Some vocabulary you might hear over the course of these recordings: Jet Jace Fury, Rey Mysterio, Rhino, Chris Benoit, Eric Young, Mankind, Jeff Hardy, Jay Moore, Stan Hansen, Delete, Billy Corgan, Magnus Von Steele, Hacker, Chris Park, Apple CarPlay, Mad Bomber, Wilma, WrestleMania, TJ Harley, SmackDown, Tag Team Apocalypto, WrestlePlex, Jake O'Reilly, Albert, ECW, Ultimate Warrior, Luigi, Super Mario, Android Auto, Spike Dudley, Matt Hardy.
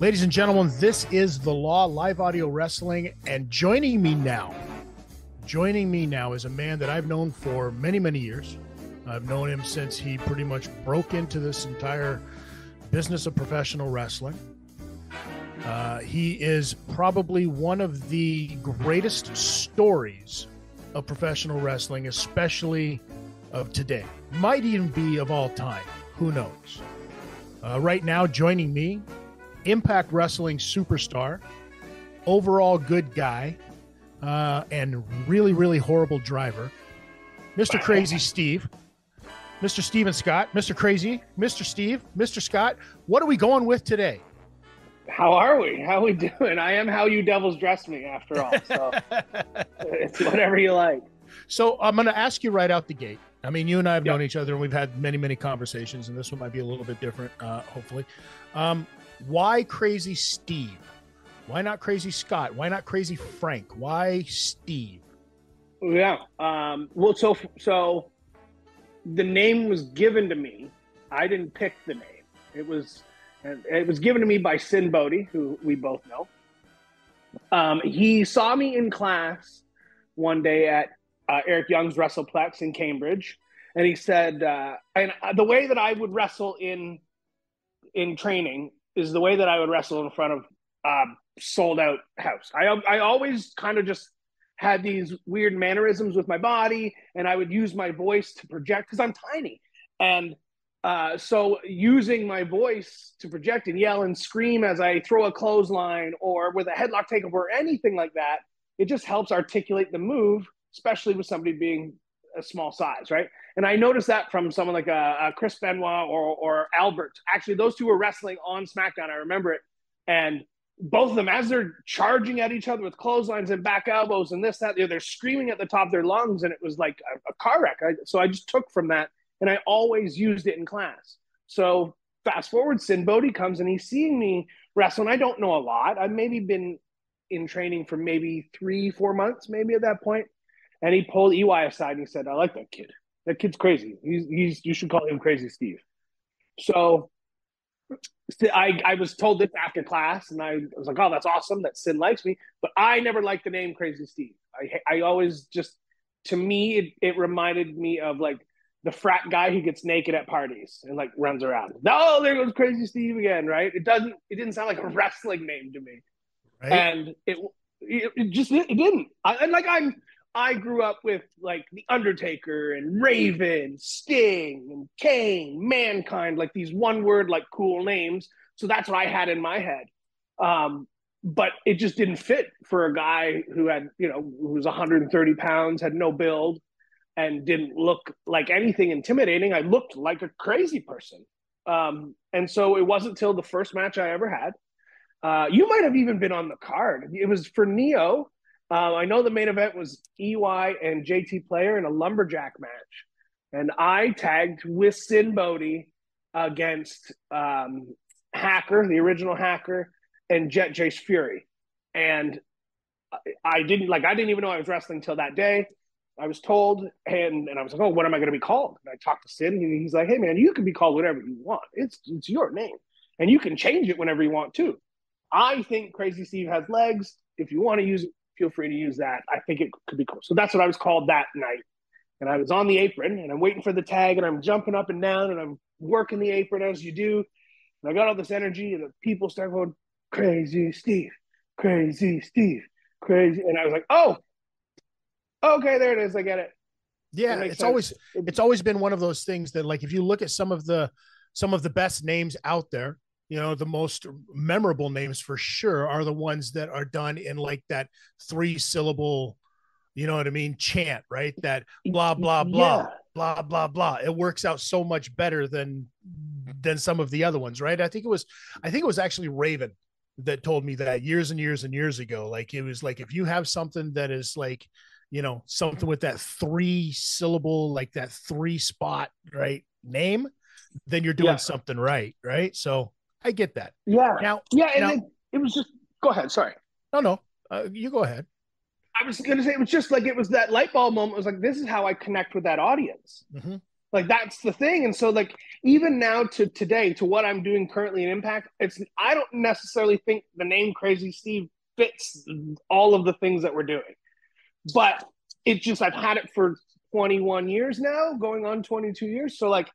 Ladies and gentlemen, this is The Law, live audio wrestling, and joining me now is a man that I've known for many, many years. I've known him since he pretty much broke into this entire business of professional wrestling. He is probably one of the greatest stories of professional wrestling, especially of today. Might even be of all time. Who knows? Right now, joining me, Impact Wrestling superstar, overall good guy, and really, really horrible driver, Mr. Crazy Steve, Mr. Steven Scott, Mr. Crazy, Mr. Steve, Mr. Scott. What are we going with today? How are we? How we doing? I am how you devils dress me, after all. So it's whatever you like. So I'm going to ask you right out the gate. I mean, you and I have known each other, and we've had many, many conversations, and this one might be a little bit different, hopefully. Why Crazy Steve? Why not Crazy Scott? Why not Crazy Frank? Why Steve? Yeah. Well, so the name was given to me. I didn't pick the name. It was given to me by Sinn Bodhi, who we both know. He saw me in class one day at Eric Young's WrestlePlex in Cambridge, and he said, and the way that I would wrestle in training is the way that I would wrestle in front of sold out house. I always kind of just had these weird mannerisms with my body, and I would use my voice to project because I'm tiny, and so using my voice to project and yell and scream as I throw a clothesline or with a headlock takeover or anything like that, it just helps articulate the move, especially with somebody being a small size, right? And I noticed that from someone like a Chris Benoit or Albert. Actually, those two were wrestling on SmackDown. I remember it. And both of them, as they're charging at each other with clotheslines and back elbows and this, that, they're screaming at the top of their lungs, and it was like a car wreck. So I just took from that, and I always used it in class. So fast forward, Sinn Bodhi comes, and he's seeing me wrestle, and I don't know a lot. I've maybe been in training for maybe 3-4 months, maybe at that point. And he pulled EY aside and he said, "I like that kid. That kid's crazy. He's you should call him Crazy Steve." So I was told this after class, and I was like, "Oh, that's awesome that Sinn likes me." But I never liked the name Crazy Steve. I always just, to me, it reminded me of like the frat guy who gets naked at parties and like runs around. Oh, there goes Crazy Steve again, right? It didn't sound like a wrestling name to me, right? And it just didn't. I grew up with like The Undertaker and Raven, Sting and Kane, Mankind, like these one word, like cool names. So that's what I had in my head. But it just didn't fit for a guy who had, who was 130 pounds, had no build and didn't look like anything intimidating. I looked like a crazy person. And so it wasn't till the first match I ever had. You might've even been on the card. It was for Neo. I know the main event was EY and JT Player in a lumberjack match. And I tagged with Sinn Bodhi against Hacker, the original Hacker, and Jet Jace Fury. And I didn't even know I was wrestling till that day. I was told, and I was like, "Oh, what am I going to be called?" And I talked to Sinn, and he's like, "Hey, man, you can be called whatever you want. It's your name. And you can change it whenever you want to. I think Crazy Steve has legs. If you want to use it, feel free to use that. I think it could be cool." So that's what I was called that night. And I was on the apron, and I'm waiting for the tag, and I'm jumping up and down, and I'm working the apron as you do. And I got all this energy, and the people start going, "Crazy Steve, Crazy Steve, Crazy." And I was like, "Oh, okay, there it is. I get it." Yeah, it's always been one of those things that, like, if you look at some of the best names out there, the most memorable names for sure are the ones that are done in like that 3-syllable, you know what I mean, chant, right? That blah, blah, blah, blah, blah, blah. It works out so much better than some of the other ones, right? I think it was actually Raven that told me that years and years and years ago. Like, it was like, if you have something that is like, something with that 3-syllable, like that 3-spot, right, name, then you're doing something right, right? So I get that. Yeah. Then it was just, go ahead. Sorry. No. You go ahead. I was going to say, it was just like, it was that light bulb moment. It was like, this is how I connect with that audience. Mm-hmm. Like, that's the thing. And so, like, even now to today, to what I'm doing currently in Impact, it's, I don't necessarily think the name Crazy Steve fits all of the things that we're doing. But it's just, I've had it for 21 years now, going on 22 years. So, like,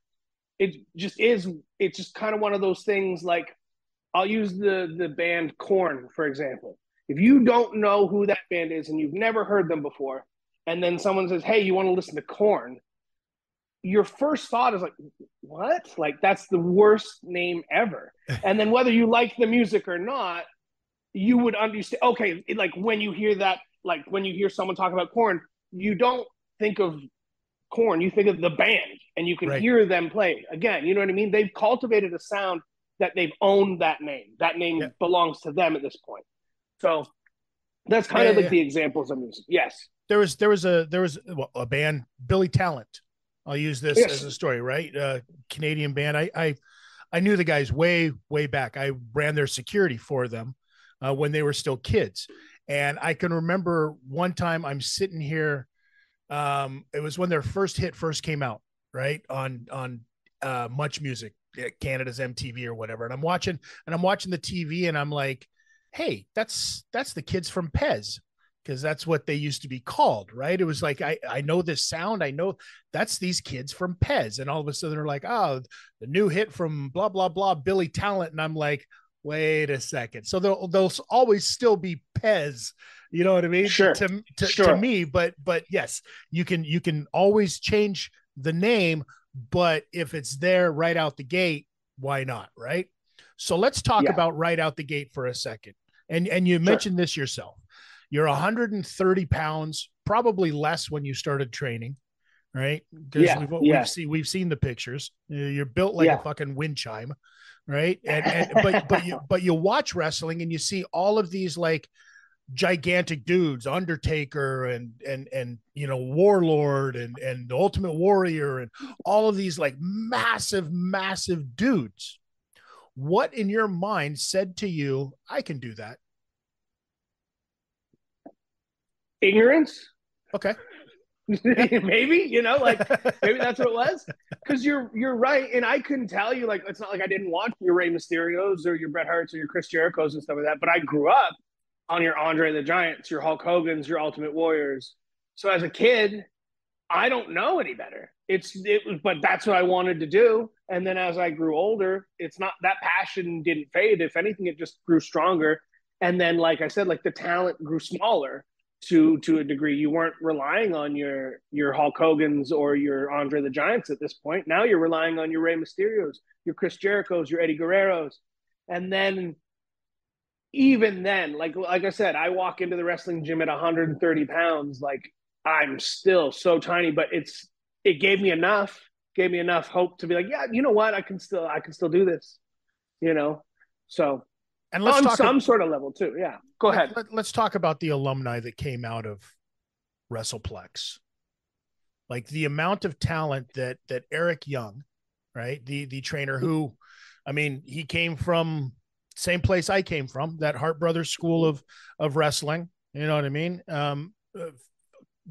it just is, it's just kind of one of those things. Like, I'll use the band Korn, for example. If you don't know who that band is and you've never heard them before, and then someone says, hey, you want to listen to Korn? Your first thought is like, what? Like, that's the worst name ever. And then whether you like the music or not, you would understand, okay, like when you hear that, like when you hear someone talk about Korn, you don't think of Korn, you think of the band, and you can right. hear them play again. You know what I mean? They've cultivated a sound that they've owned that name. That name yeah. belongs to them at this point. So that's kind of like the examples of music. Yes. There was a band, Billy Talent. I'll use this yes. as a story, right? Canadian band. I knew the guys way back. I ran their security for them when they were still kids. And I can remember one time I'm sitting here. It was when their first hit first came out, right? On Much Music, Canada's MTV or whatever. And I'm watching the TV and I'm like, hey, that's the kids from Pez. Because that's what they used to be called, right? It was like, I know this sound. I know that's these kids from Pez. And all of a sudden they're like, oh, the new hit from blah, blah, blah, Billy Talent. And I'm like, wait a second. So they'll always still be Pez. You know what I mean? Sure. To me, but yes, you can always change the name, but if it's there right out the gate, why not, right? So let's talk about right out the gate for a second. And you mentioned this yourself. You're 130 pounds, probably less when you started training, right? Yeah, we've seen the pictures. You're built like a fucking wind chime, right? And but you watch wrestling and you see all of these like gigantic dudes, Undertaker and you know, Warlord and the Ultimate Warrior and all of these like massive dudes. What in your mind said to you, I can do that? Ignorance. Okay. Maybe, you know, like maybe that's what it was. Because you're right. And I couldn't tell you, like, it's not like I didn't watch your Rey Mysterios or your Bret Harts or your Chris Jerichos and stuff like that. But I grew up on your Andre the Giants, your Hulk Hogans, your Ultimate Warriors. So as a kid, I don't know any better. But that's what I wanted to do. And then as I grew older, it's not that passion didn't fade. If anything, it just grew stronger. And then, like I said, like the talent grew smaller. To a degree, you weren't relying on your Hulk Hogans or your Andre the Giants at this point. Now you're relying on your Rey Mysterios, your Chris Jerichos, your Eddie Guerreros. And then, even then, like I said, I walk into the wrestling gym at 130 pounds. Like, I'm still so tiny, but it gave me enough hope to be like, yeah, you know what, I can still do this, you know, so. And let's on some sort of level too. Yeah. Go ahead. Let's talk about the alumni that came out of WrestlePlex. Like the amount of talent that Eric Young, right? The trainer who, I mean, he came from same place I came from, that Hart Brothers school of wrestling. You know what I mean?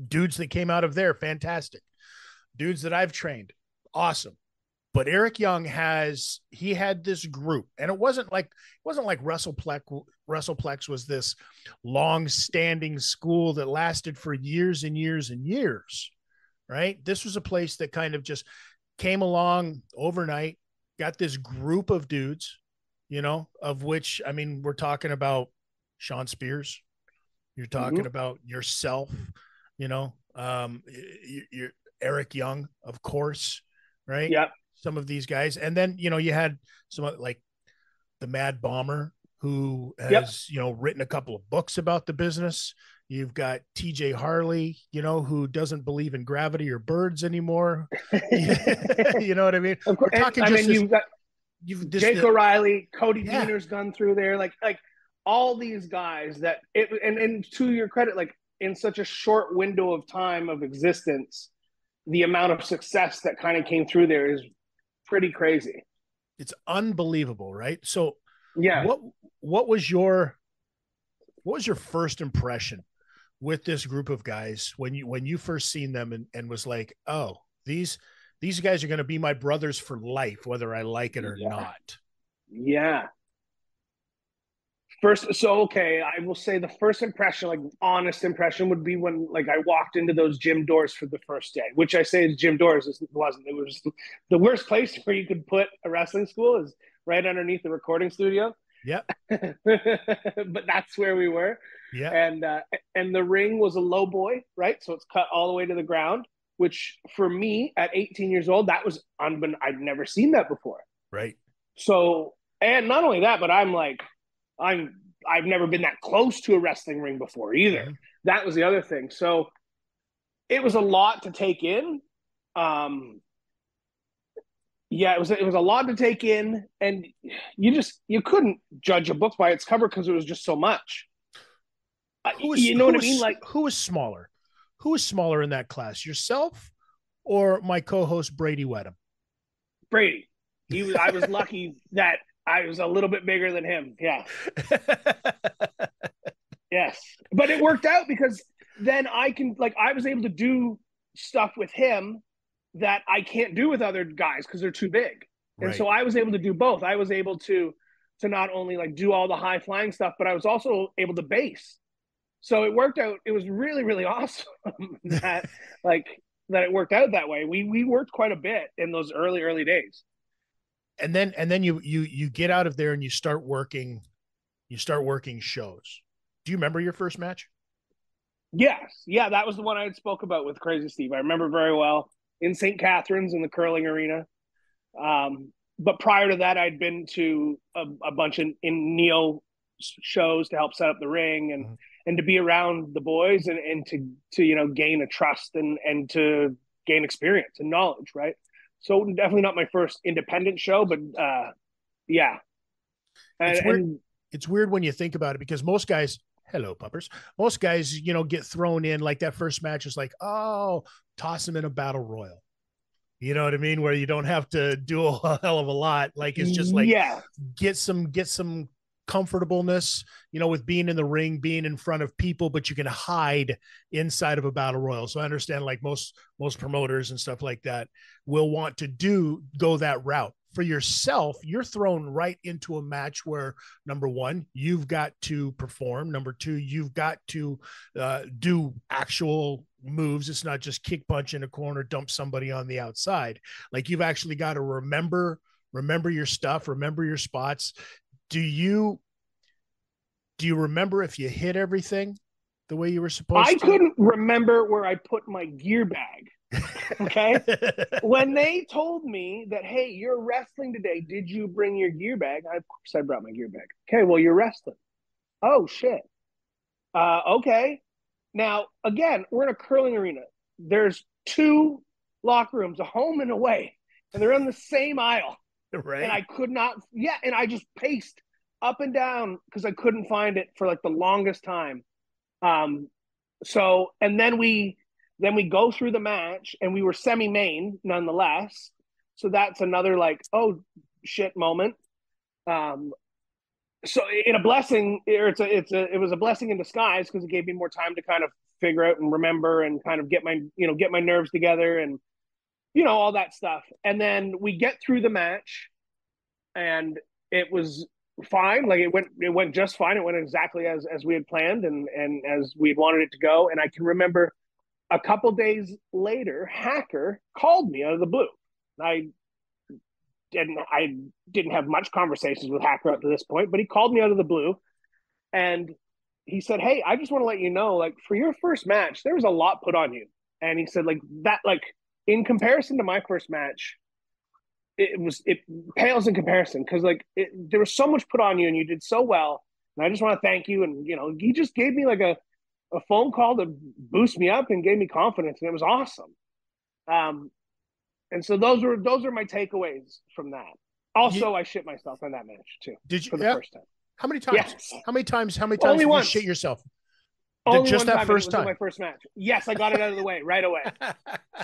Dudes that came out of there, fantastic. Dudes that I've trained, awesome. But Eric Young had this group, and it wasn't like WrestlePlex. WrestlePlex was this long-standing school that lasted for years and years and years, right? This was a place that kind of just came along overnight, got this group of dudes, you know, of which, I mean, we're talking about Sean Spears, you're talking about yourself, you know, you're Eric Young, of course, right? Yep. Some of these guys. And then, you know, you had some like the Mad Bomber who has, you know, written a couple of books about the business. You've got TJ Harley, you know, who doesn't believe in gravity or birds anymore. You know what I mean? Of course. I mean, you've got Jake O'Reilly, Cody Deaner's gone through there, like all these guys and to your credit, like in such a short window of time of existence, the amount of success that kind of came through there is pretty crazy. It's unbelievable, right? So yeah, what was your first impression with this group of guys when you first seen them and was like, oh, these these guys are going to be my brothers for life, whether I like it or not. Yeah. First, so, okay, I will say the first impression, like honest impression, would be when like I walked into those gym doors for the first day, which I say is gym doors. It wasn't. It was the worst place where you could put a wrestling school is right underneath the recording studio. Yep. But that's where we were. Yeah. And the ring was a low boy, right? So it's cut all the way to the ground, which for me at 18 years old, that was I've never seen that before. Right. So, and not only that, but I'm like, I've never been that close to a wrestling ring before either. Yeah. That was the other thing. So it was a lot to take in. It was a lot to take in, and you couldn't judge a book by its cover because it was just so much. You know what I mean? Like, who was smaller? Who was smaller in that class? Yourself or my co-host Brady Wedham? Brady. I was lucky that I was a little bit bigger than him. Yeah. Yes. But it worked out because then I was able to do stuff with him that I can't do with other guys because they're too big. And so I was able to do both. I was able to not only like do all the high flying stuff, but I was also able to base. So it worked out. It was really, really awesome that it worked out that way. We worked quite a bit in those early days. And then you get out of there and you start working shows. Do you remember your first match? Yes. Yeah, that was the one I had spoke about with Crazy Steve. I remember very well, in St. Catharines in the curling arena. But prior to that, I'd been to a bunch of Neo shows to help set up the ring and to be around the boys and to gain a trust and to gain experience and knowledge, right? So definitely not my first independent show, but yeah. It's weird when you think about it, because most guys, hello puppers, most guys, get thrown in like that first match is like, oh, toss them in a battle royal. You know what I mean? Where you don't have to do a hell of a lot. Like, it's just like, get some comfortableness, with being in the ring, being in front of people, but you can hide inside of a battle royal. So I understand, like most promoters and stuff like that will want to go that route. For yourself, you're thrown right into a match where, number one, you've got to perform. Number two, you've got to do actual moves. It's not just kick punch in a corner, dump somebody on the outside. Like, you've actually got to remember your stuff, remember your spots. Do you remember if you hit everything the way you were supposed to? I couldn't remember where I put my gear bag. Okay. When they told me that, hey, you're wrestling today, did you bring your gear bag? Of course I brought my gear bag. Okay, well, you're wrestling. Oh shit. Okay. Now again, we're in a curling arena. There's two locker rooms, a home and away, and they're in the same aisle. Right. And I could not. Yeah. And I just paced up and down because I couldn't find it for like the longest time. So, and then we go through the match, and we were semi-main nonetheless. So that's another like, oh shit moment. So in a blessing, it was a blessing in disguise because it gave me more time to kind of figure out and remember and kind of get my nerves together and, all that stuff. And then we get through the match, and it was fine. Like, it went just fine. It went exactly as we had planned and as we had wanted it to go. And I can remember, a couple days later, Hacker called me out of the blue. I didn't have much conversations with Hacker up to this point, but he called me out of the blue, and he said, "Hey, I just want to let you know, like, for your first match, there was a lot put on you." And he said, in comparison to my first match, it pales in comparison because there was so much put on you, and you did so well. And I just want to thank you. And he just gave me like a phone call to boost me up and gave me confidence, and it was awesome. And so those are my takeaways from that. Also, I shit myself on that match too. Did you for the first time? How many times? Yes. How many times did you shit yourself? Only just one time, that first time. My first match. Yes, I got it out of the way right away.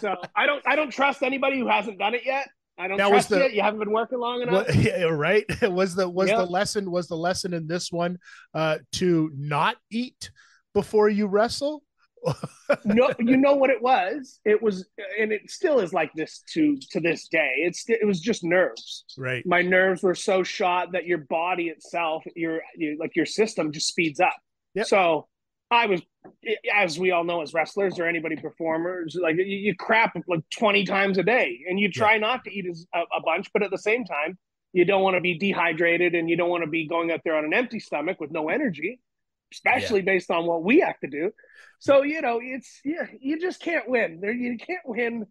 So I don't trust anybody who hasn't done it yet. I don't trust it. You haven't been working long enough. Well, yeah, right. Was the lesson in this one to not eat before you wrestle, No, you know what it was? It was, and it still is like this to this day. It was just nerves. Right. My nerves were so shot that your body itself, your system just speeds up. Yep. So I was, as we all know as wrestlers or anybody performers, like you crap like 20 times a day, and you try not to eat a bunch, but at the same time, you don't want to be dehydrated and you don't want to be going out there on an empty stomach with no energy, especially based on what we have to do. So, you know, it's, you just can't win. You can't win.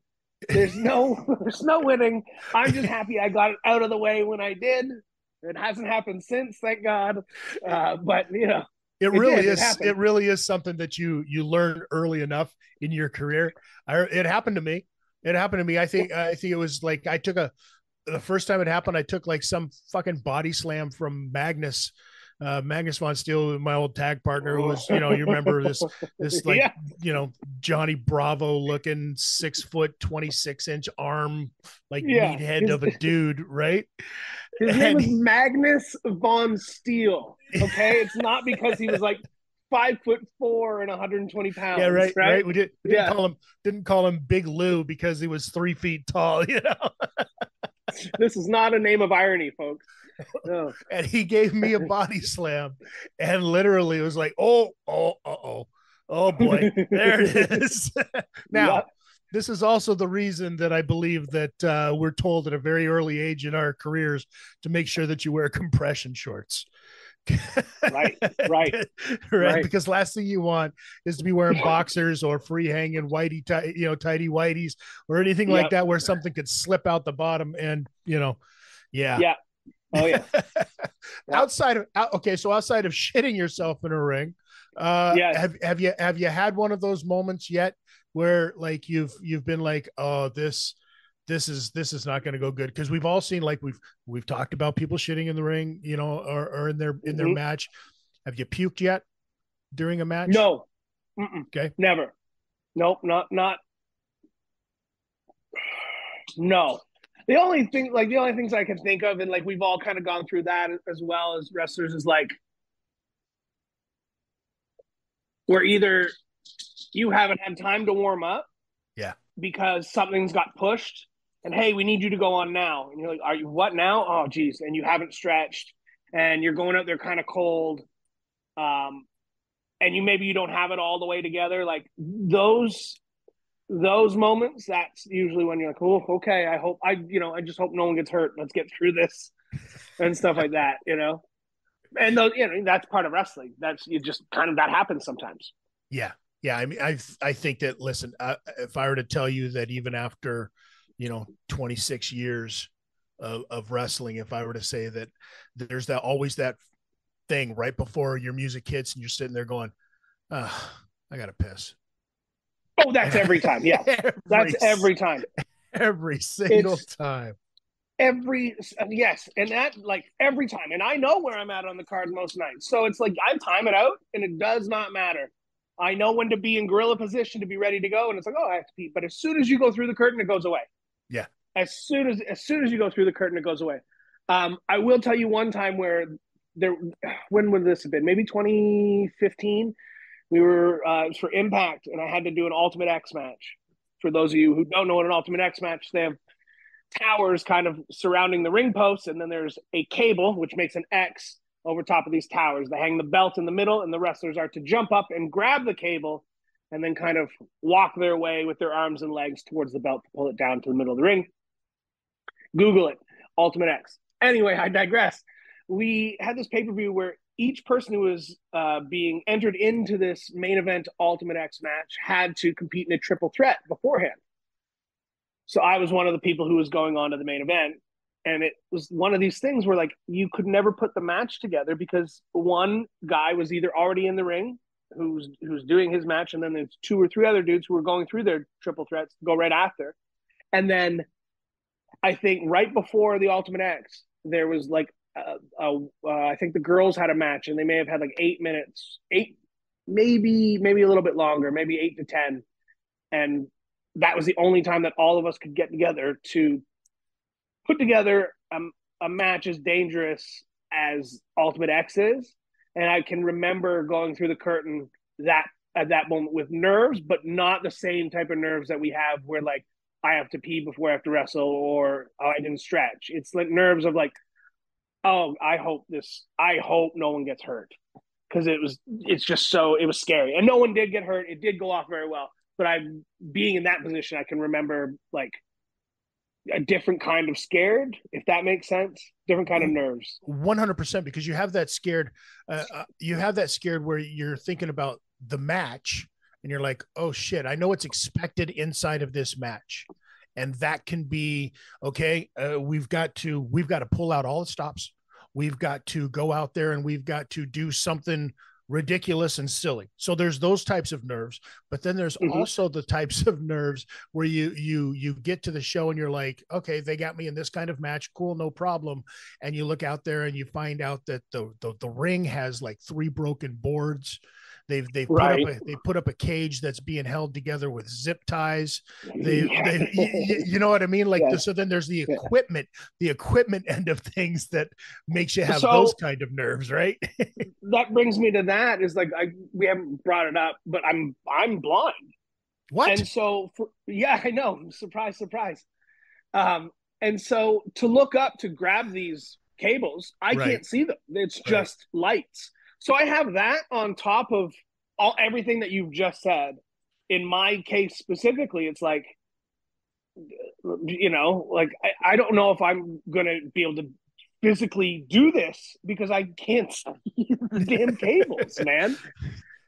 There's no winning. I'm just happy I got it out of the way when I did. It hasn't happened since, thank God. But, you know. It really is something that you learn early enough in your career. It happened to me. I think it was like I took the first time it happened, I took like some fucking body slam from Magnus Von Steele, my old tag partner, who was, you know, you remember this like, you know, Johnny Bravo looking 6 foot, 26 inch arm, like meathead of a dude. Right. His name was Magnus Von Steele. Okay. It's not because he was like 5'4" and 120 pounds. Yeah. Right. Right. We didn't call him Big Lou because he was 3 feet tall. You know, this is not a name of irony, folks. No. And he gave me a body slam, and literally it was like, oh boy, there it is. Now, this is also the reason that I believe that we're told at a very early age in our careers to make sure that you wear compression shorts. Right. Because last thing you want is to be wearing boxers or free hanging tighty whiteys or anything like that, where something could slip out the bottom and, you know, Oh yeah. Outside of shitting yourself in a ring, have you had one of those moments yet where like you've been like, oh, this is not going to go good? Because we've all seen, like we've talked about people shitting in the ring, you know, or in their match. Have you puked yet during a match? No. Okay. Never. Nope. Not. No. The only things I can think of, and like we've all kind of gone through that as well as wrestlers, is like where either you haven't had time to warm up, because something's got pushed, and hey, we need you to go on now, and you're like, are you what now? Oh, geez, and you haven't stretched, and you're going out there kind of cold, and maybe you don't have it all the way together, like those moments. That's usually when you're like, oh, okay, I just hope no one gets hurt. Let's get through this and stuff like that, you know? And those, you know, that's part of wrestling. That happens sometimes. Yeah. Yeah. I mean, I think that, listen, if I were to tell you that even after, you know, 26 years of wrestling, if I were to say that there's always that thing right before your music hits and you're sitting there going, I got to piss. Oh, that's every time. Yeah. Every single time. And that, like, every time. And I know where I'm at on the card most nights. So it's like, I time it out and it does not matter. I know when to be in gorilla position to be ready to go. And it's like, oh, I have to pee. But as soon as you go through the curtain, it goes away. Yeah. As soon as you go through the curtain, it goes away. I will tell you one time when would this have been? Maybe 2015. We were it was for Impact, and I had to do an Ultimate X match. For those of you who don't know what an Ultimate X match, they have towers kind of surrounding the ring posts, and then there's a cable, which makes an X over top of these towers. They hang the belt in the middle, and the wrestlers are to jump up and grab the cable and then kind of walk their way with their arms and legs towards the belt to pull it down to the middle of the ring. Google it, Ultimate X. Anyway, I digress. We had this pay-per-view where each person who was being entered into this main event Ultimate X match had to compete in a triple threat beforehand. So I was one of the people who was going on to the main event. And it was one of these things where, like, you could never put the match together because one guy was either already in the ring who's doing his match, and then there's two or three other dudes who were going through their triple threats to go right after. And then I think right before the Ultimate X, there was, like, I think the girls had a match, and they may have had like 8 minutes, maybe a little bit longer, maybe 8 to 10. And that was the only time that all of us could get together to put together a match as dangerous as Ultimate X is. And I can remember going through the curtain that at that moment with nerves, but not the same type of nerves that we have where, like, I have to pee before I have to wrestle, or I didn't stretch. It's like nerves of like, oh, I hope no one gets hurt. Because it was scary. And no one did get hurt. It did go off very well. But being in that position, I can remember, like, a different kind of scared, if that makes sense, different kind of nerves. 100%, because you have that scared, where you're thinking about the match and you're like, oh shit, I know what's expected inside of this match. And that can be, okay, we've got to pull out all the stops. We've got to go out there and we've got to do something ridiculous and silly. So there's those types of nerves, but then there's also the types of nerves where you get to the show and you're like, okay, they got me in this kind of match. Cool. No problem. And you look out there and you find out that the ring has like 3 broken boards. They put up a cage that's being held together with zip ties. You know what I mean? Like, yeah. So then there's the equipment end of things that makes you have those kind of nerves, right? That brings me to that is like, we haven't brought it up, but I'm blind. What? And so, I know. Surprise, surprise. And so to look up to grab these cables, I can't see them. It's just lights. So I have that on top of everything that you've just said. In my case specifically, it's like, you know, like I don't know if I'm going to be able to physically do this because I can't see the damn cables, man.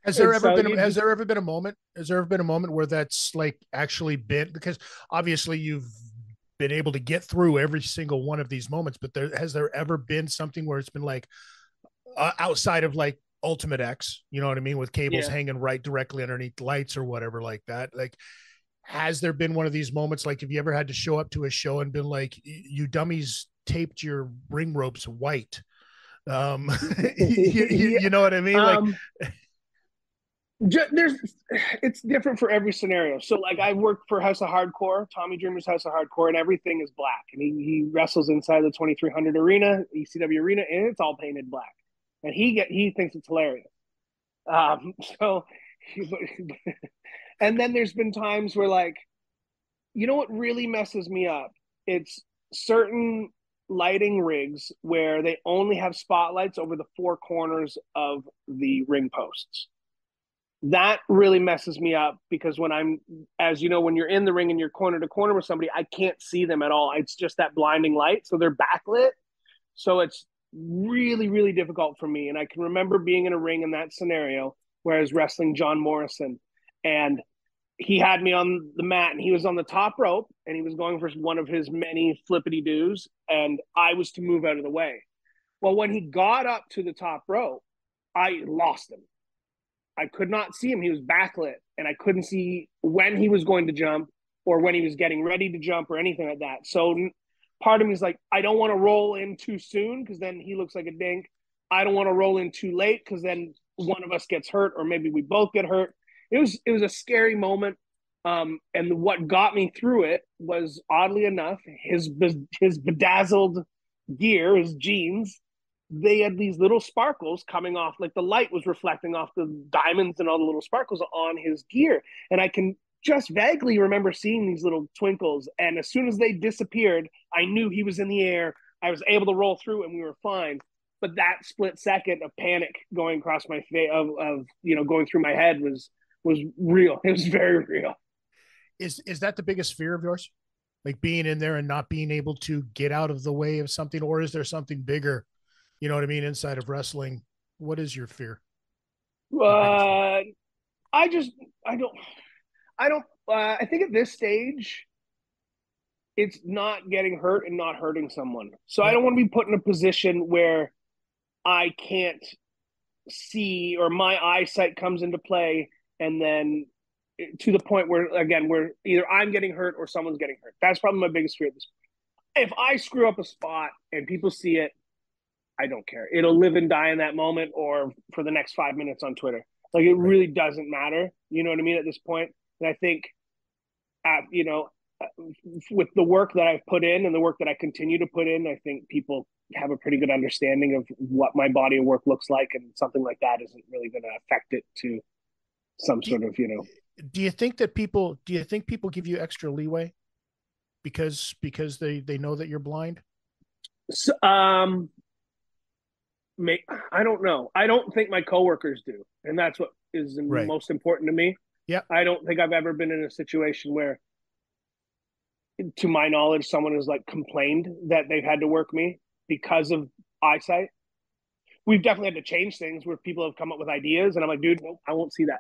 Has there ever been a moment where that's like actually been, because obviously you've been able to get through every single one of these moments, but has there ever been something where it's been like, outside of like Ultimate X, you know what I mean, with cables hanging right directly underneath lights or whatever like that. Like, has there been one of these moments? Like, have you ever had to show up to a show and been like, "You dummies taped your ring ropes white"? You know what I mean? Like, it's different for every scenario. So, like, I worked for House of Hardcore, Tommy Dreamer's House of Hardcore, and everything is black. And he wrestles inside the 2300 arena, ECW arena, and it's all painted black. And he thinks it's hilarious. And then there's been times where, like, you know what really messes me up? It's certain lighting rigs where they only have spotlights over the 4 corners of the ring posts. That really messes me up because when I'm, as you know, when you're in the ring and you're corner to corner with somebody, I can't see them at all. It's just that blinding light. So they're backlit. So it's really, really difficult for me. And I can remember being in a ring in that scenario where I was wrestling John Morrison, and he had me on the mat and he was on the top rope and he was going for one of his many flippity doos, and I was to move out of the way. Well, when he got up to the top rope, I lost him. I could not see him. He was backlit, and I couldn't see when he was going to jump or when he was getting ready to jump or anything like that. So part of me is like, I don't want to roll in too soon because then he looks like a dink. I don't want to roll in too late because then one of us gets hurt or maybe we both get hurt. It was a scary moment. And what got me through it was, oddly enough, his bedazzled gear, his jeans, they had these little sparkles coming off, like the light was reflecting off the diamonds and all the little sparkles on his gear. And I can just vaguely remember seeing these little twinkles. And as soon as they disappeared, I knew he was in the air. I was able to roll through and we were fine. But that split second of panic going across my face, going through my head was real. It was very real. Is that the biggest fear of yours? Like being in there and not being able to get out of the way of something, or is there something bigger? You know what I mean? Inside of wrestling, what is your fear? I think at this stage, it's not getting hurt and not hurting someone. So I don't want to be put in a position where I can't see or my eyesight comes into play. And then to the point where, again, where either I'm getting hurt or someone's getting hurt. That's probably my biggest fear at this point. If I screw up a spot and people see it, I don't care. It'll live and die in that moment or for the next 5 minutes on Twitter. Like, it really doesn't matter. You know what I mean? At this point. And I think, with the work that I've put in and the work that I continue to put in, I think people have a pretty good understanding of what my body of work looks like, and something like that isn't really going to affect it to some sort of, you know. Do you think that people, do you think people give you extra leeway because they know that you're blind? So, I don't know. I don't think my coworkers do. And that's what is most important to me. Yeah. I don't think I've ever been in a situation where, to my knowledge, someone has like complained that they've had to work me because of eyesight. We've definitely had to change things where people have come up with ideas and I'm like, dude, nope, I won't see that.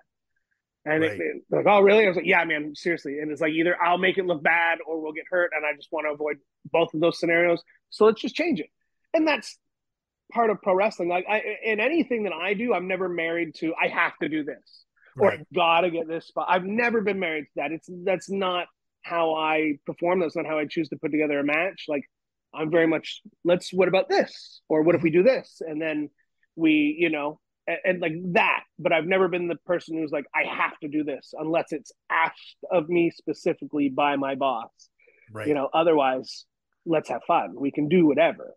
And it's like, oh, really? I was like, yeah, man, seriously. And it's like, either I'll make it look bad or we'll get hurt. And I just want to avoid both of those scenarios. So let's just change it. And that's part of pro wrestling. Like in anything that I do, I'm never married to, I have to do this or gotta get this spot. I've never been married to that. That's not how I perform. That's not how I choose to put together a match. Like I'm very much what about this? Or what if we do this? And then we, you know, and like that, but I've never been the person who's like, I have to do this unless it's asked of me specifically by my boss, you know, otherwise let's have fun. We can do whatever.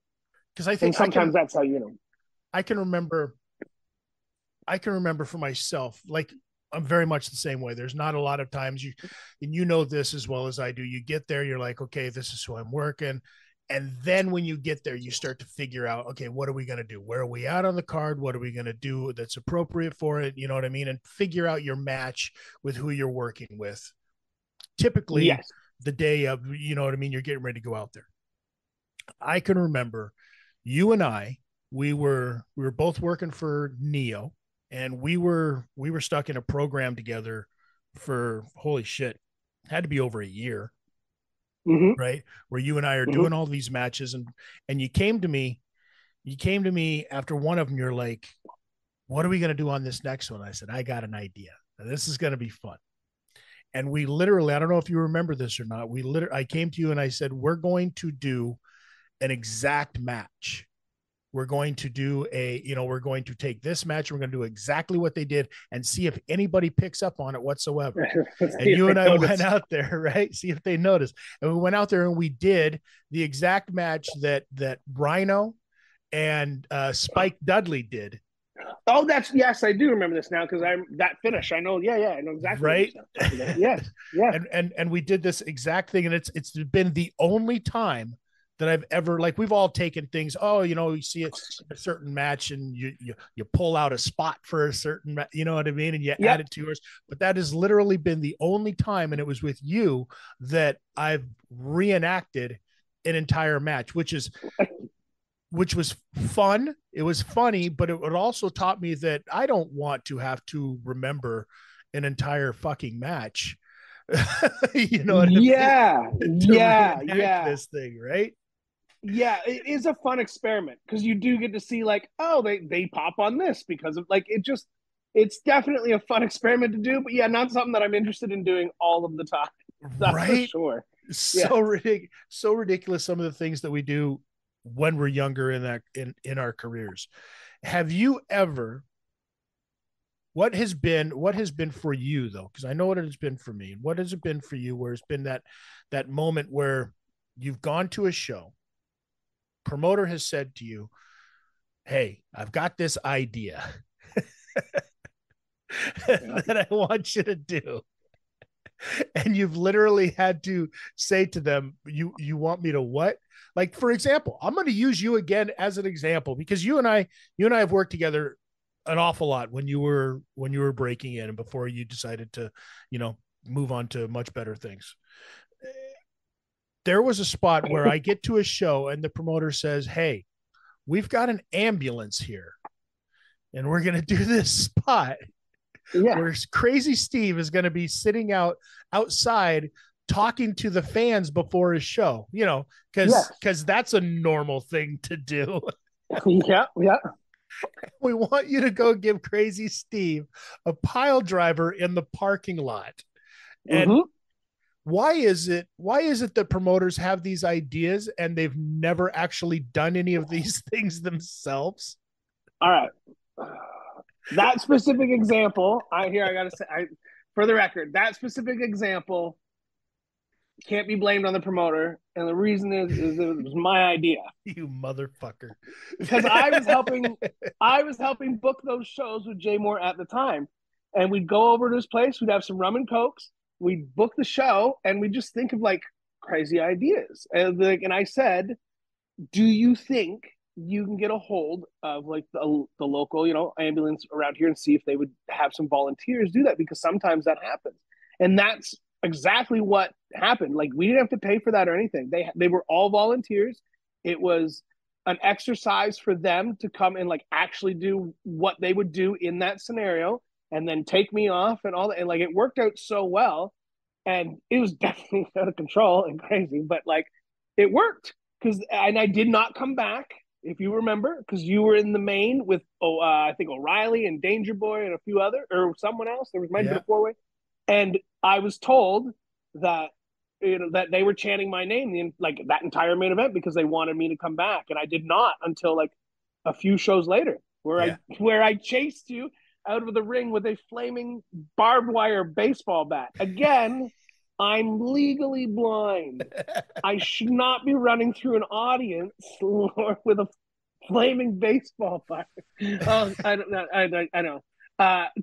Cause I think sometimes that's how, you know, I can remember for myself, like I'm very much the same way. There's not a lot of times you know this as well as I do. You get there, you're like, okay, this is who I'm working. And then when you get there, you start to figure out, okay, what are we going to do? Where are we at on the card? What are we going to do that's appropriate for it? You know what I mean? And figure out your match with who you're working with. Typically, the day of, you know what I mean? You're getting ready to go out there. I can remember you and I, we were both working for Neo, and we were stuck in a program together for, holy shit, had to be over a year. Mm-hmm. Right. Where you and I are doing all these matches and you came to me after one of them, you're like, what are we going to do on this next one? I said, I got an idea. Now, this is going to be fun. And we literally, I don't know if you remember this or not. I came to you and I said, we're going to do an exact match. We're going to do we're going to take this match. And we're going to do exactly what they did and see if anybody picks up on it whatsoever. And you and I went out there, right? See if they notice. And we went out there and we did the exact match that Rhino and Spike Dudley did. Oh, yes, I do remember this now because I'm that finish. I know, I know exactly. Right? Yes, yeah. And we did this exact thing, and it's been the only time that I've ever, like, we've all taken things. Oh, you know, you see a certain match and you pull out a spot for a certain, you know what I mean? And you add it to yours, but that has literally been the only time. And it was with you that I've reenacted an entire match, which was fun. It was funny, but it also taught me that I don't want to have to remember an entire fucking match. You know what I mean? This thing, right? Yeah, it is a fun experiment because you do get to see like, oh, they pop on this because of like, it just, it's definitely a fun experiment to do, but yeah, not something that I'm interested in doing all of the time. That's right? For sure. So ridiculous. Some of the things that we do when we're younger in our careers. Have you ever, what has been for you though? Cause I know what it has been for me. And what has it been for you where it's been that moment where you've gone to a show, promoter has said to you, hey, I've got this idea that I want you to do. And you've literally had to say to them, you want me to what? Like, for example, I'm going to use you again as an example, because you and I have worked together an awful lot when you were breaking in and before you decided to, you know, move on to much better things. There was a spot where I get to a show and the promoter says, hey, we've got an ambulance here and we're going to do this spot where Crazy Steve is going to be sitting outside talking to the fans before his show, you know, because that's a normal thing to do. Yeah. We want you to go give Crazy Steve a pile driver in the parking lot. And why is it that promoters have these ideas and they've never actually done any of these things themselves? All right. That specific example, I got to say, for the record, that specific example can't be blamed on the promoter. And the reason is it was my idea. You motherfucker. Because I was helping book those shows with Jay Moore at the time. and we'd go over to his place. We'd have some rum and cokes. We'd book the show, and we'd just think of like crazy ideas. And I said, do you think you can get a hold of like the local, you know, ambulance around here and see if they would have some volunteers do that? Because sometimes that happens. And that's exactly what happened. Like, we didn't have to pay for that or anything. They were all volunteers. It was an exercise for them to come and like actually do what they would do in that scenario, and then take me off and all that. And like, it worked out so well, and it was definitely out of control and crazy, but like it worked. And I did not come back, if you remember, because you were in the main with, I think O'Reilly and Danger Boy and a few other, or someone else. There was might be a four-way. And I was told that, you know, that they were chanting my name like that entire main event because they wanted me to come back. And I did not until like a few shows later, where I chased you out of the ring with a flaming barbed wire baseball bat. Again, I'm legally blind. I should not be running through an audience with a flaming baseball bat. Oh, I know.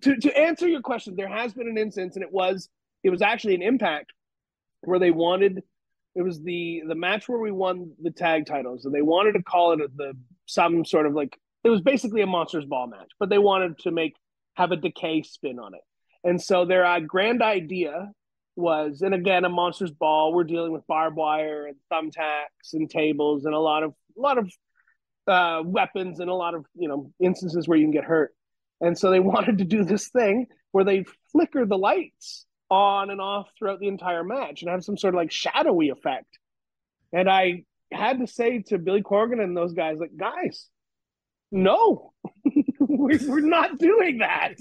To answer your question, there has been an instance, and it was actually an Impact where they wanted, it was the match where we won the tag titles, and they wanted to call it some sort of like, it was basically a Monsters Ball match, but they wanted to have a Decay spin on it. And so their grand idea was, and again, a Monsters Ball, we're dealing with barbed wire and thumbtacks and tables and a lot of weapons and a lot of, you know, instances where you can get hurt. And so they wanted to do this thing where they flicker the lights on and off throughout the entire match and have some sort of like shadowy effect. And I had to say to Billy Corgan and those guys, like, guys, no, we're not doing that.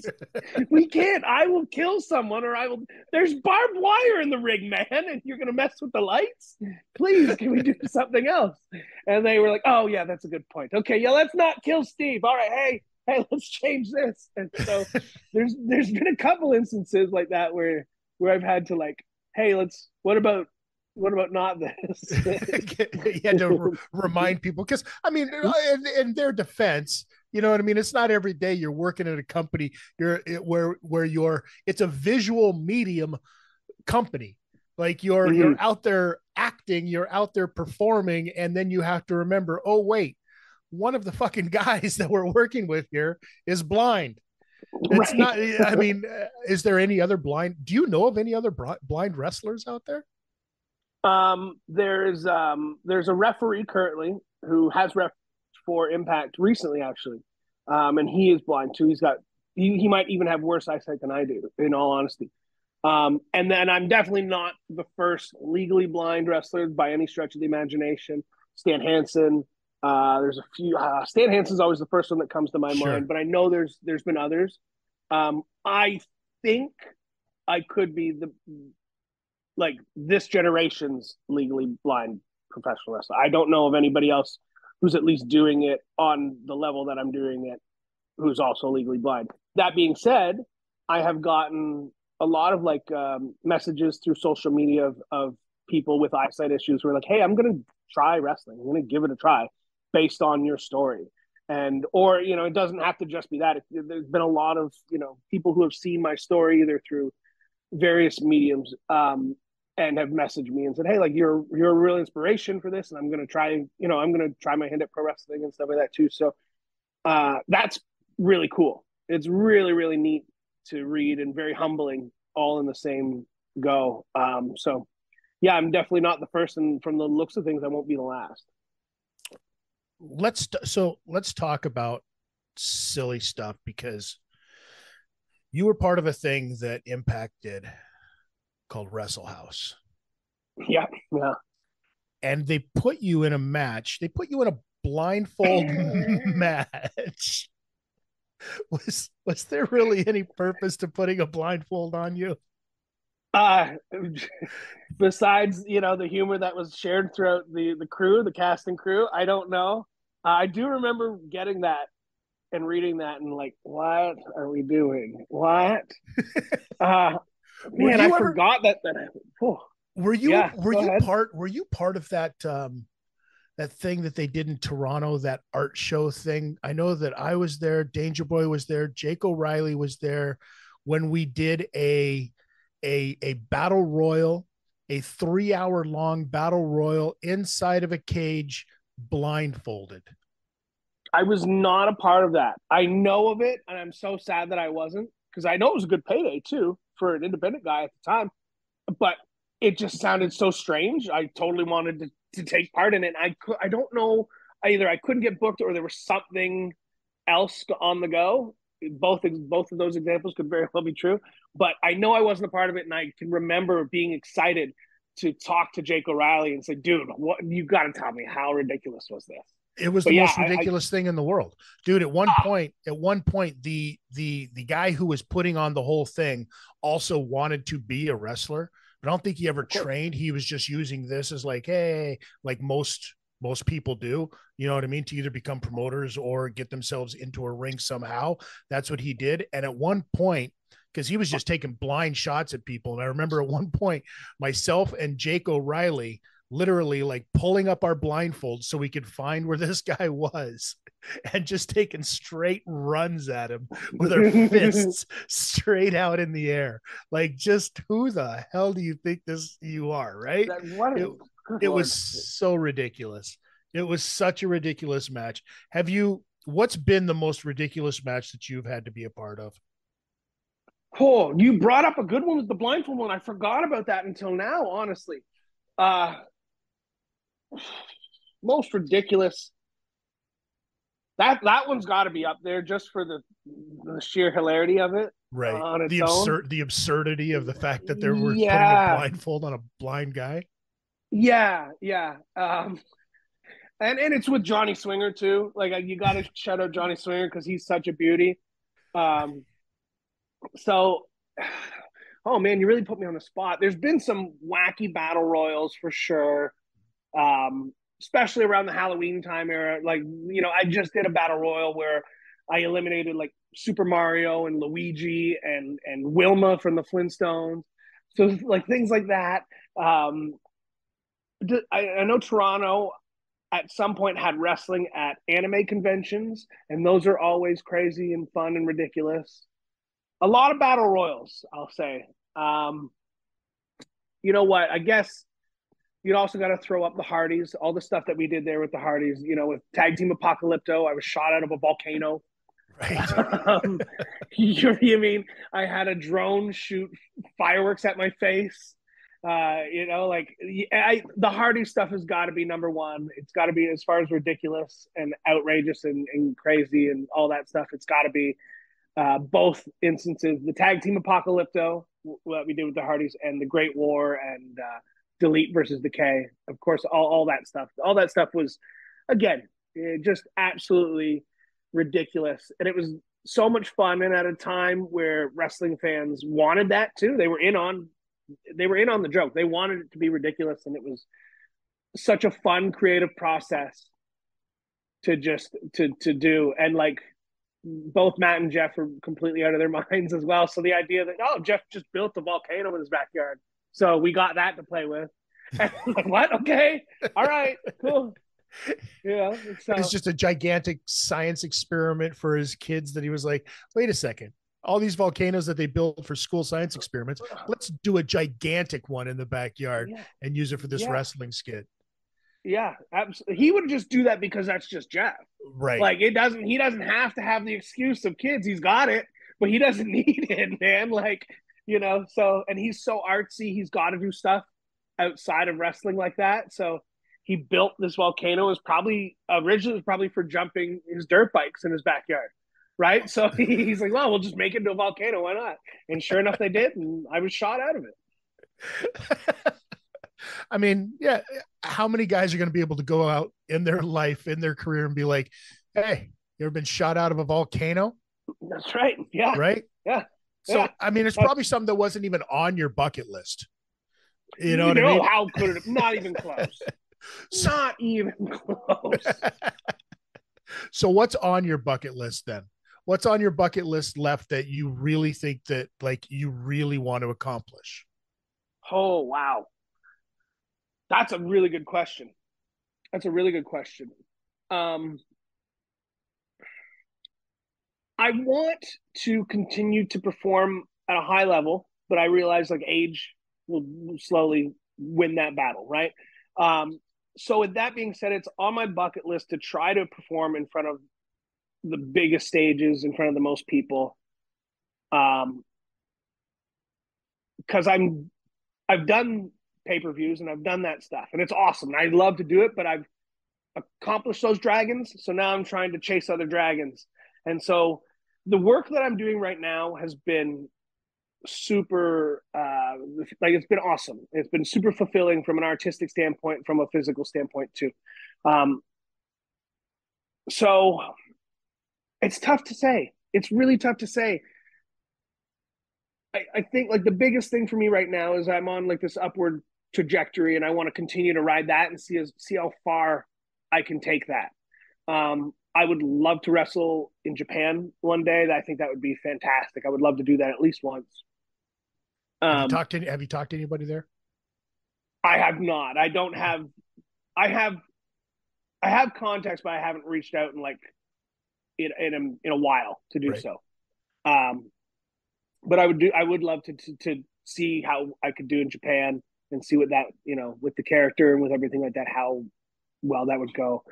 We can't. I will kill someone, or I will. There's barbed wire in the ring, man, and you're going to mess with the lights? Please, can we do something else? And they were like, oh, yeah, that's a good point. Okay, yeah, let's not kill Steve. All right, hey, let's change this. And so there's been a couple instances like that where I've had to like, hey, what about not this? You had to remind people, because I mean, in their defense, you know what I mean? It's not every day you're working at a company it's a visual medium company. Like you're out there acting, you're out there performing, and then you have to remember, oh wait, one of the fucking guys that we're working with here is blind. It's not, I mean, is there any other blind? Do you know of any other blind wrestlers out there? There's a referee currently who has ref for Impact recently, actually. And he is blind too. He might even have worse eyesight than I do, in all honesty. And then I'm definitely not the first legally blind wrestler by any stretch of the imagination. Stan Hansen, there's a few, Stan Hansen's always the first one that comes to my mind, but I know there's been others. I think I could be this generation's legally blind professional wrestler. I don't know of anybody else who's at least doing it on the level that I'm doing it, who's also legally blind. That being said, I have gotten a lot of like messages through social media of people with eyesight issues who are like, hey, I'm going to try wrestling. I'm going to give it a try based on your story. And, or, you know, it doesn't have to just be that. There's been a lot of, you know, people who have seen my story either through various mediums, and have messaged me and said, hey, like you're a real inspiration for this. And I'm going to try, you know, I'm going to try my hand at pro wrestling and stuff like that too. So that's really cool. It's really, really neat to read and very humbling all in the same go. So yeah, I'm definitely not the first, and from the looks of things, I won't be the last. Let's talk about silly stuff, because you were part of a thing that Impact did called Wrestle House. Yeah. And they put you in a match. They put you in a blindfold match. Was there really any purpose to putting a blindfold on you? Besides, you know, the humor that was shared throughout the crew, the cast and crew, I don't know. I do remember getting that and reading that and like, what are we doing? What? Man, I forgot that happened. Oh. Were you part of that that thing that they did in Toronto, that art show thing? I know that I was there, Danger Boy was there, Jake O'Reilly was there, when we did a battle royal, a 3 hour long battle royal inside of a cage, blindfolded. I was not a part of that. I know of it, and I'm so sad that I wasn't, because I know it was a good payday too for an independent guy at the time, but it just sounded so strange. I totally wanted to take part in it. I don't know, either I couldn't get booked or there was something else on the go. Both of those examples could very well be true, but I know I wasn't a part of it, and I can remember being excited to talk to Jake O'Reilly and say, dude, what, you got to tell me, how ridiculous was this? It was the most ridiculous thing in the world, dude. At one point, the guy who was putting on the whole thing also wanted to be a wrestler, but I don't think he ever trained. He was just using this as like, hey, like most people do, you know what I mean? To either become promoters or get themselves into a ring somehow. That's what he did. And at one point, because he was just taking blind shots at people, and I remember at one point, myself and Jake O'Reilly literally like pulling up our blindfolds so we could find where this guy was and just taking straight runs at him with our fists straight out in the air. Like, just who the hell do you think you are, right? It was so ridiculous. It was such a ridiculous match. What's been the most ridiculous match that you've had to be a part of? Cool. You brought up a good one with the blindfold one. I forgot about that until now, honestly. Most ridiculous. That one's got to be up there just for the sheer hilarity of it. Right. On its the absurdity of the fact that they were putting a blindfold on a blind guy. Yeah. And it's with Johnny Swinger too. Like, you got to shout out Johnny Swinger because he's such a beauty. So, oh man, you really put me on the spot. There's been some wacky battle royals for sure, especially around the Halloween time era. Like, you know, I just did a battle royal where I eliminated like Super Mario and Luigi and Wilma from the Flintstones. So like things like that. I know Toronto at some point had wrestling at anime conventions, and those are always crazy and fun and ridiculous. A lot of battle royals, I'll say. You know what? I guess you'd also got to throw up the Hardys, all the stuff that we did there with the Hardys, you know, with Tag Team Apocalypto. I was shot out of a volcano. Right. You know what I mean? I had a drone shoot fireworks at my face. You know, like the Hardy stuff has got to be number one. It's got to be, as far as ridiculous and outrageous and crazy and all that stuff, it's got to be both instances. The Tag Team Apocalypto, what we did with the Hardys, and the Great War, and Delete versus Decay. Of course, all that stuff. All that stuff was, again, just absolutely ridiculous. And it was so much fun, and at a time where wrestling fans wanted that too. They were in on the joke. They wanted it to be ridiculous, and it was such a fun, creative process to just to do. And like, both Matt and Jeff were completely out of their minds as well. So the idea that, oh, Jeff just built a volcano in his backyard, so we got that to play with. And like, what? Okay, all right, cool. Yeah, it's just a gigantic science experiment for his kids that he was like, wait a second. All these volcanoes that they built for school science experiments, let's do a gigantic one in the backyard and use it for this wrestling skit. Yeah, absolutely. He would just do that because that's just Jeff. Right. Like, he doesn't have to have the excuse of kids. He's got it, but he doesn't need it, man. Like, you know, so, and he's so artsy. He's got to do stuff outside of wrestling like that. So he built this volcano. It was probably, originally it was probably for jumping his dirt bikes in his backyard. Right. So he's like, well, we'll just make it into a volcano. Why not? And sure enough, they did. And I was shot out of it. I mean, yeah. How many guys are going to be able to go out in their life, in their career, and be like, hey, you ever been shot out of a volcano? That's right. Yeah. Right. Yeah. So, I mean, it's probably something that wasn't even on your bucket list. You know what I mean? How could it? Not even close. Not even close. So what's on your bucket list then? What's on your bucket list left that you really think that, like, you really want to accomplish? Oh, wow. That's a really good question. I want to continue to perform at a high level, but I realized like age will slowly win that battle, right? So with that being said, it's on my bucket list to try to perform in front of the biggest stages, in front of the most people. Because I've done pay-per-views and I've done that stuff, and it's awesome. I love to do it, but I've accomplished those dragons, so now I'm trying to chase other dragons. And so the work that I'm doing right now has been super, like, it's been awesome. It's been super fulfilling from an artistic standpoint, from a physical standpoint too. So it's tough to say. It's really tough to say. I think like the biggest thing for me right now is I'm on like this upward trajectory, and I want to continue to ride that and see how far I can take that. I would love to wrestle in Japan one day. I think that would be fantastic. I would love to do that at least once. Have you talked to anybody there? I have not. I don't have. I have contacts, but I haven't reached out in like in a while to do so. But I would love to see how I could do in Japan and see what that, you know, with the character and with everything like that, how well that would go.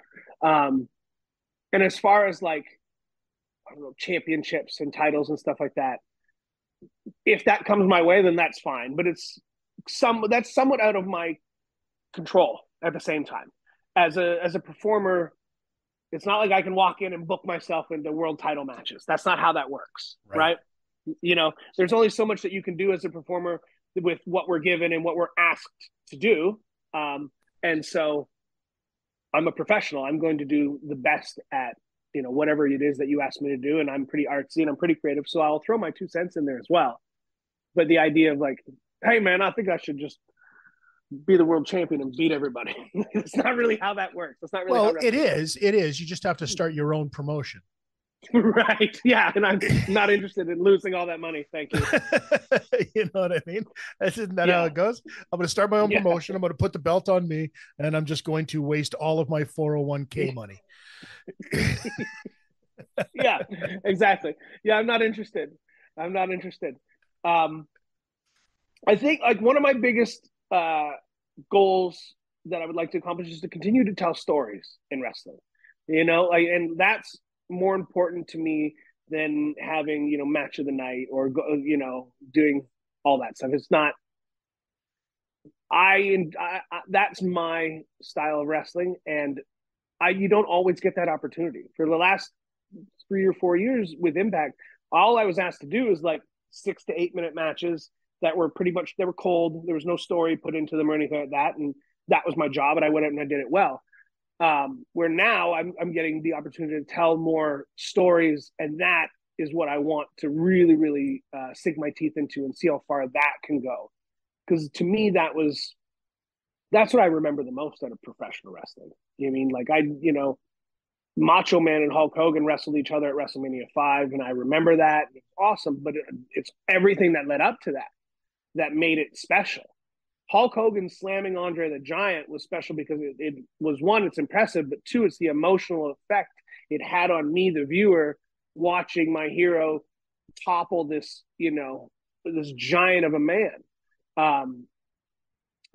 And as far as like, I don't know, championships and titles and stuff like that, if that comes my way, then that's fine. But it's that's somewhat out of my control at the same time. As a performer, it's not like I can walk in and book myself into world title matches. That's not how that works, right? You know, there's only so much that you can do as a performer with what we're given and what we're asked to do. And so I'm a professional. I'm going to do the best at, you know, whatever it is that you ask me to do. And I'm pretty artsy and I'm pretty creative, so I'll throw my 2 cents in there as well. But the idea of like, hey man, I think I should just be the world champion and beat everybody. It's not really how that works. It's not really how it is. It is. You just have to start your own promotion. Right. Yeah. And I'm not interested in losing all that money. Thank you. You know what I mean? Isn't that how it goes? I'm going to start my own promotion. I'm going to put the belt on me, and I'm just going to waste all of my 401k money. Yeah, exactly. Yeah. I'm not interested. I think like one of my biggest goals that I would like to accomplish is to continue to tell stories in wrestling, you know, like, and that's more important to me than having, you know, match of the night or, you know, doing all that stuff. It's not, that's my style of wrestling. And you don't always get that opportunity. For the last 3 or 4 years with Impact, all I was asked to do is like 6 to 8 minute matches that were pretty much, they were cold. There was no story put into them or anything like that. And that was my job. And I went out and I did it well. Where now I'm getting the opportunity to tell more stories, and that is what I want to really, really sink my teeth into and see how far that can go. Because to me, that's what I remember the most out of professional wrestling. You know what I mean? Like you know, Macho Man and Hulk Hogan wrestled each other at WrestleMania 5, and I remember that. It's awesome, but it's everything that led up to that that made it special. Hulk Hogan slamming Andre the Giant was special because it was, one, it's impressive, but two, it's the emotional effect it had on me, the viewer, watching my hero topple this, you know, this giant of a man.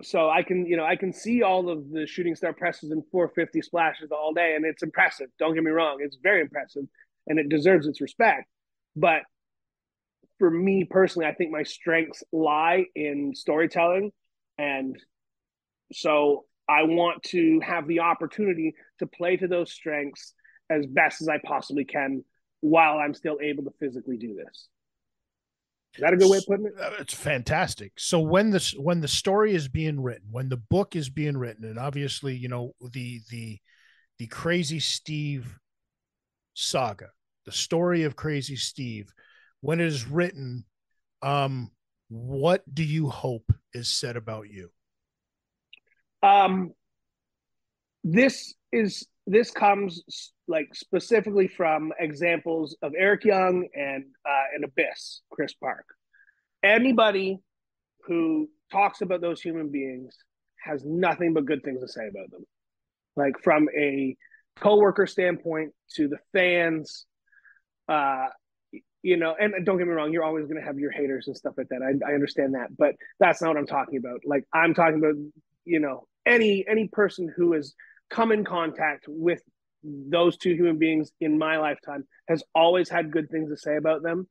So I can see all of the shooting star presses and 450 splashes all day, and it's impressive. Don't get me wrong. It's very impressive, and it deserves its respect. But for me personally, I think my strengths lie in storytelling. And so I want to have the opportunity to play to those strengths as best as I possibly can while I'm still able to physically do this. Is that a good way of putting it? It's fantastic. So when the story is being written, when the book is being written, and obviously, you know, the Crazy Steve saga, the story of Crazy Steve, when it is written, what do you hope is said about you? This comes like specifically from examples of Eric Young and Abyss, Chris Park. Anybody who talks about those human beings has nothing but good things to say about them. Like from a coworker standpoint to the fans, you know, and don't get me wrong, you're always going to have your haters and stuff like that. I understand that, but that's not what I'm talking about. Like, I'm talking about, you know, any person who has come in contact with those two human beings in my lifetime has always had good things to say about them.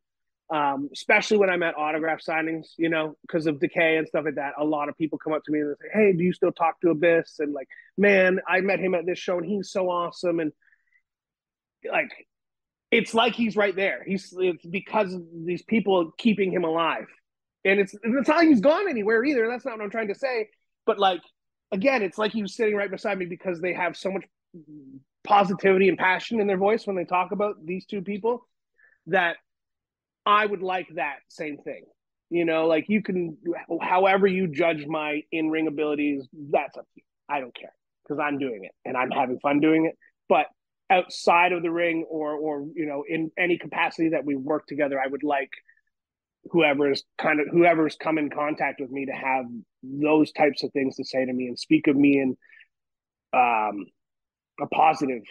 Especially when I'm at autograph signings, you know, because of Decay and stuff like that. A lot of people come up to me and they say, hey, do you still talk to Abyss? And like, man, I met him at this show and he's so awesome. And like, it's like he's right there. It's because of these people keeping him alive. And it's not like he's gone anywhere either. That's not what I'm trying to say. But like, again, it's like he was sitting right beside me because they have so much positivity and passion in their voice when they talk about these two people that I would like that same thing. You know, like, you can, however you judge my in-ring abilities, that's up to you. I don't care because I'm doing it and I'm having fun doing it. But outside of the ring or, you know, in any capacity that we work together, I would like whoever's come in contact with me to have those types of things to say to me and speak of me in a positive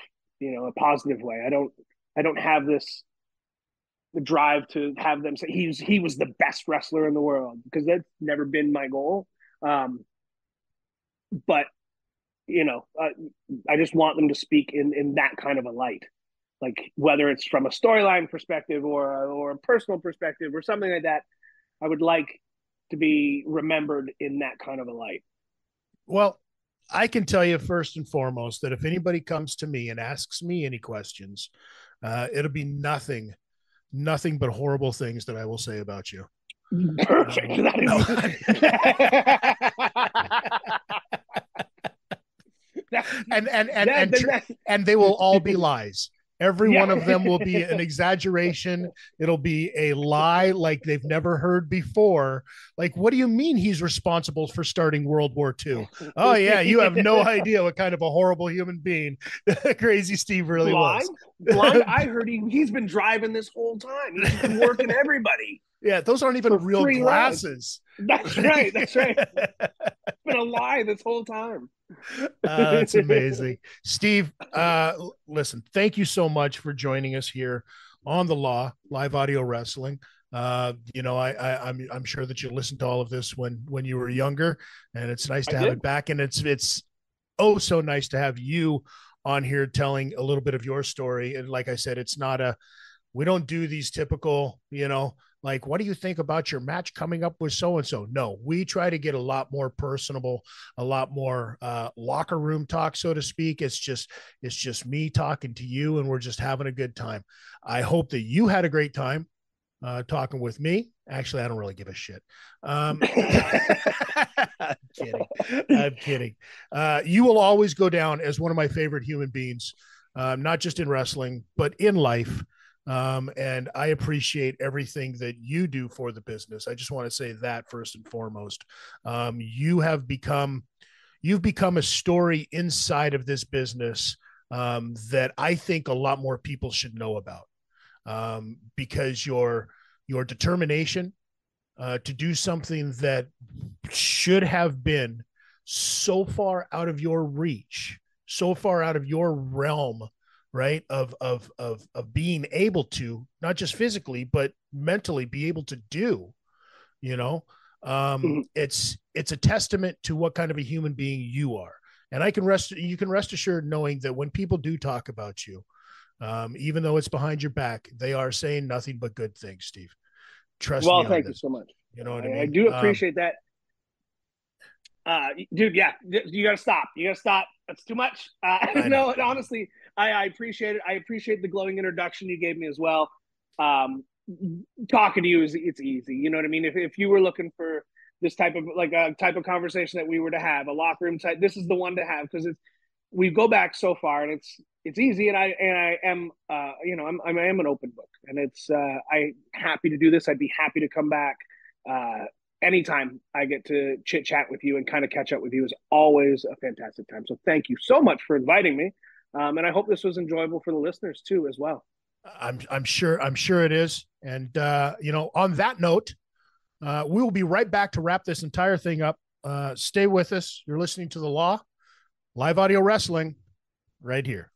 way. I don't have this, the drive to have them say he was the best wrestler in the world, because that's never been my goal. But you know, I just want them to speak in that kind of a light, like whether it's from a storyline perspective or a personal perspective or something like that. I would like to be remembered in that kind of a light. Well, I can tell you first and foremost that if anybody comes to me and asks me any questions, it'll be nothing but horrible things that I will say about you. Perfect. And they will all be lies. Every one of them will be an exaggeration. It'll be a lie like they've never heard before. Like, what do you mean he's responsible for starting World War II? Oh, yeah, you have no idea what kind of a horrible human being Crazy Steve really was. Blind? I heard he's been driving this whole time. He's been working everybody. Yeah, those aren't even real glasses. That's right. That's right. It's been a lie this whole time. That's amazing. Steve, listen, thank you so much for joining us here on The Law, Live Audio Wrestling. You know, I'm sure that you listened to all of this when you were younger, and it's nice to have it back. And it's oh so nice to have you on here telling a little bit of your story. And like I said, it's not we don't do these typical, you know, like, what do you think about your match coming up with so-and-so? No, we try to get a lot more personable, a lot more locker room talk, so to speak. It's just me talking to you, and we're just having a good time. I hope that you had a great time talking with me. Actually, I don't really give a shit. I'm kidding. I'm kidding. You will always go down as one of my favorite human beings, not just in wrestling, but in life. And I appreciate everything that you do for the business. I just want to say that first and foremost. You've become a story inside of this business that I think a lot more people should know about, because your determination to do something that should have been so far out of your reach, so far out of your realm, right? Of being able to, not just physically, but mentally be able to do, you know, it's a testament to what kind of a human being you are. And you can rest assured knowing that when people do talk about you, even though it's behind your back, they are saying nothing but good things, Steve. Trust me. Well, thank you so much. You know what I mean? I do appreciate that. Dude, yeah, you gotta stop. That's too much. No, and honestly, I appreciate it. I appreciate the glowing introduction you gave me as well. Talking to you it's easy. You know what I mean? If you were looking for this type of type of conversation that we were to have, a locker room type, this is the one to have, because we go back so far, and it's easy. And I am you know, I am an open book, and I'm happy to do this. I'd be happy to come back. Anytime I get to chit chat with you and kind of catch up with you is always a fantastic time. So thank you so much for inviting me. And I hope this was enjoyable for the listeners too, as well. I'm sure it is. And you know, on that note, we will be right back to wrap this entire thing up. Stay with us. You're listening to The Law, Live Audio Wrestling right here.